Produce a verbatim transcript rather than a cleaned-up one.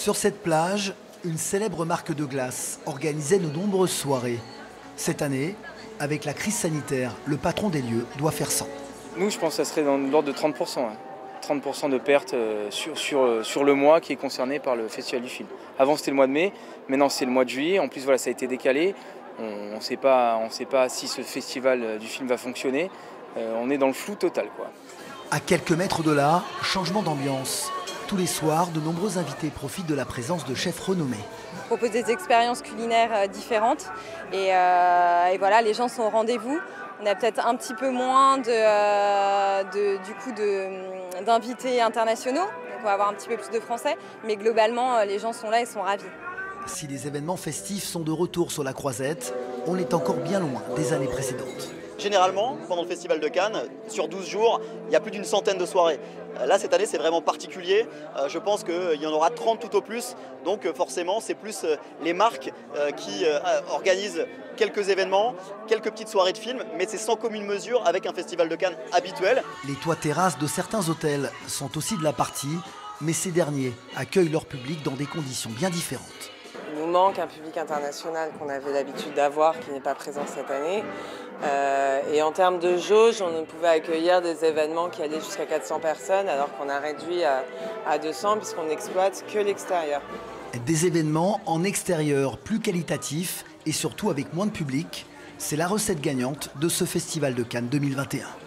Sur cette plage, une célèbre marque de glace organisait de nombreuses soirées. Cette année, avec la crise sanitaire, le patron des lieux doit faire cent. Nous, je pense que ça serait dans l'ordre de trente pour cent. Hein. trente pour cent de perte sur, sur, sur le mois qui est concerné par le Festival du film. Avant, c'était le mois de mai, maintenant c'est le mois de juillet. En plus, voilà, ça a été décalé. On ne sait pas si ce Festival du film va fonctionner. Euh, on est dans le flou total, quoi. À quelques mètres de là, changement d'ambiance. Tous les soirs, de nombreux invités profitent de la présence de chefs renommés. On propose des expériences culinaires différentes et, euh, et voilà, les gens sont au rendez-vous. On a peut-être un petit peu moins de, euh, de, du coup de, d'invités internationaux, donc on va avoir un petit peu plus de Français, mais globalement, les gens sont là et sont ravis. Si les événements festifs sont de retour sur la Croisette, on est encore bien loin des années précédentes. Généralement, pendant le Festival de Cannes, sur douze jours, il y a plus d'une centaine de soirées. Là, cette année, c'est vraiment particulier. Je pense qu'il y en aura trente tout au plus. Donc forcément, c'est plus les marques qui organisent quelques événements, quelques petites soirées de films, mais c'est sans commune mesure avec un Festival de Cannes habituel. Les toits terrasses de certains hôtels sont aussi de la partie, mais ces derniers accueillent leur public dans des conditions bien différentes. Il nous manque un public international qu'on avait l'habitude d'avoir, qui n'est pas présent cette année. Euh, et en termes de jauge, on ne pouvait accueillir des événements qui allaient jusqu'à quatre cents personnes, alors qu'on a réduit à, à deux cents puisqu'on n'exploite que l'extérieur. Des événements en extérieur plus qualitatifs et surtout avec moins de public, c'est la recette gagnante de ce Festival de Cannes deux mille vingt et un.